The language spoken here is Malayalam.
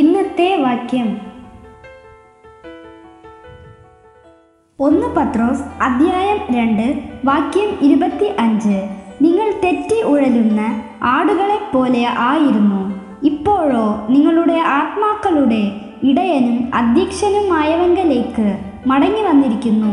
ഇന്നത്തെ വാക്യം 1 പത്രോസ് അധ്യായം 2 വാക്യം 25. നിങ്ങൾ തെറ്റി ഉഴലുന്ന ആടുകളെ പോലെ ആയിരുന്നു. ഇപ്പോഴോ നിങ്ങളുടെ ആത്മാക്കളുടെ ഇടയനും അധ്യക്ഷനുമായവങ്കലേക്ക് മടങ്ങി വന്നിരിക്കുന്നു.